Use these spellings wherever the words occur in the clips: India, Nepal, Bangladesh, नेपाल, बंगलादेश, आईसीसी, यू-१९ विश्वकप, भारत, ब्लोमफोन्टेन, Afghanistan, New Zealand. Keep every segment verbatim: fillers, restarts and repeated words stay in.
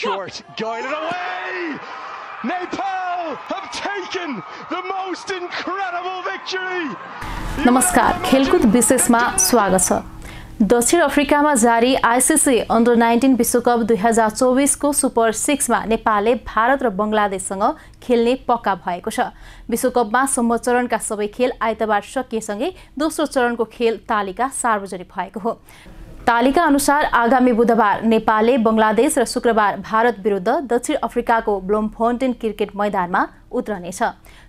short, guided away! Nepal have taken the most incredible victory! नमस्कार, खेलकुद विशेषमा स्वागत छ। दक्षिण अफ्रिकामा जारी आईसीसी अन्डर नाइन्टीन विश्वकप दुई हजार चौबिस को सुपर सिक्स मा नेपालले भारत र बंगलादेशसँग खेल्ने पक्का भएको छ। विश्वकपमा समूह चरणका सबै खेल आइतबार सकिएसँगै दोस्रो चरणको खेल तालिका सार्वजनिक भएको हो। तालिका अनुसार आगामी बुधबार नेपालले बंगलादेश र शुक्रबार भारत विरुद्ध दक्षिण अफ्रिकाको ब्लोमफोन्टेन क्रिकेट मैदानमा उत्रनेछ।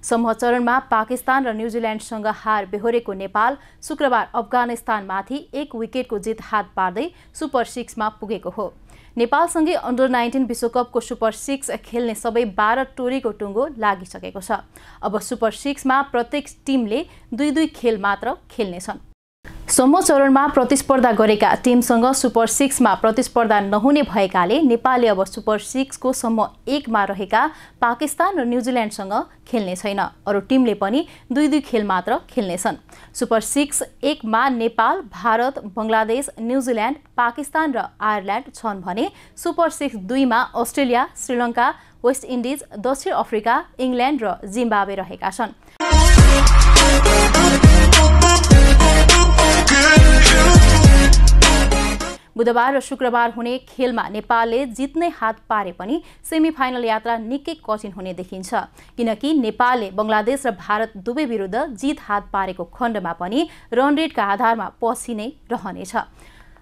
समूह चरणमा पाकिस्तान र न्युजिल्यान्डसँग हार बेहोरेको नेपाल शुक्रबार अफगानिस्तानमाथि एक विकेटको जित हात पार्दै सुपर सिक्समा पुगेको हो। नेपालसँगै अन्डर नाइन्टीन विश्वकपको सुपर सिक्स खेल्ने सबै बाह्र टोलीको टुङ्गो लागिसकेको छ। अब सुपर सिक्समा प्रत्येक टिमले दुई दुई खेल मात्र खेल्नेछन्। समूह चरणमा प्रतिस्पर्धा गरेका टिमसँग सुपर सिक्समा प्रतिस्पर्धा नहुने भएकाले नेपालले अब सुपर सिक्सको समूह एकमा रहेका पाकिस्तान र न्युजिल्यान्डसँग खेल्ने छैन। अरू टिमले पनि दुई दुई खेल मात्र खेल्नेछन्। सुपर सिक्स एकमा नेपाल, भारत, बङ्गलादेश, न्युजिल्यान्ड, पाकिस्तान र आयरल्यान्ड छन् भने सुपर सिक्स दुईमा अस्ट्रेलिया, श्रीलङ्का, वेस्ट इन्डिज, दक्षिण अफ्रिका, इङ्ल्यान्ड र जिम्बाब्वे रहेका छन्। बुधबार र शुक्रबार हुने खेलमा नेपालले जित्ने हात पारे पनि सेमिफाइनल यात्रा निकै कठिन हुने देखिन्छ, किनकि नेपालले बंगलादेश र भारत दुवै विरुद्ध जित हात पारेको खण्डमा पनि रन रेटका आधारमा पछि नै रहनेछ।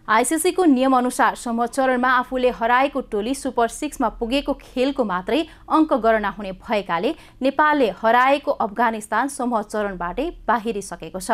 आईसीसी को नियम अनुसार समूह चरणमा आफूले हराएको टोली सुपर सिक्समा पुगेको खेलको मात्रै अङ्क गणना हुने भएकाले नेपालले हराएको अफगानिस्तान समूह चरणबाटै बाहिरिसकेको छ,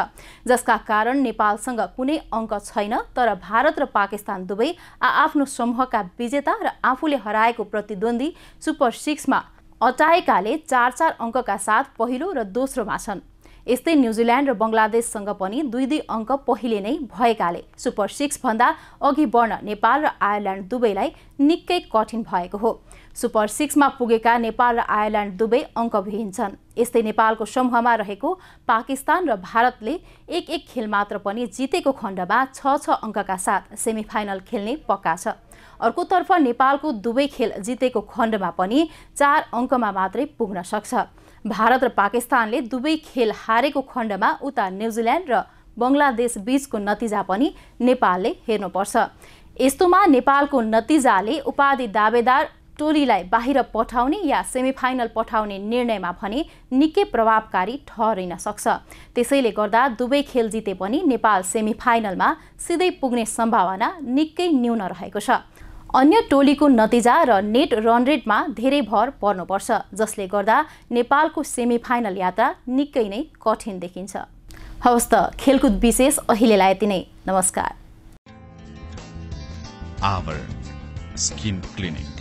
जसका कारण नेपालसँग कुनै अङ्क छैन। तर भारत र पाकिस्तान दुवै आआफ्नो समूहका विजेता र आफूले हराएको प्रतिद्वन्दी सुपर सिक्समा अटाएकाले चार चार अङ्कका साथ पहिलो र दोस्रोमा छन्। यस्तै न्युजिल्यान्ड र बंगलादेशसँग पनि दुई दुई अङ्क पहिले नै भएकाले सुपर सिक्स भन्दा अघि बढ्न नेपाल र आयरल्यान्ड दुवैलाई निकै कठिन भएको हो। सुपर सिक्समा पुगेका नेपाल र आयरल्यान्ड दुवै अङ्कविहीन छन्। यस्तै नेपालको समूहमा रहेको पाकिस्तान र भारतले एक एक खेल मात्र पनि जितेको खण्डमा छ छ अङ्कका साथ सेमिफाइनल खेल्ने पक्का छ। अर्कोतर्फ नेपालको दुवै खेल जितेको खण्डमा पनि चार अङ्कमा मात्रै पुग्न सक्छ। भारत र पाकिस्तानले दुवै खेल हारेको खण्डमा उता न्युजिल्यान्ड र बंगलादेश बीचको नतिजा पनि नेपालले हेर्नुपर्छ। यस्तोमा नेपालको नतिजाले उपाधि दावेदार टोलीलाई बाहिर पठाउने या सेमिफाइनल पठाउने निर्णयमा भने निकै प्रभावकारी ठहरिन सक्छ। त्यसैले गर्दा दुवै खेल जिते पनि नेपाल सेमिफाइनलमा सिधै पुग्ने सम्भावना निकै न्यून रहेको छ। अन्य टोलीको नतिजा र नेट रन रेटमा धेरै भर पर्नुपर्छ, जसले गर्दा नेपालको सेमिफाइनल यात्रा निकै नै कठिन देखिन्छ। हवस् त, खेलकुद विशेष अहिलेलाई यति नै। नमस्कार। Our skin clinic.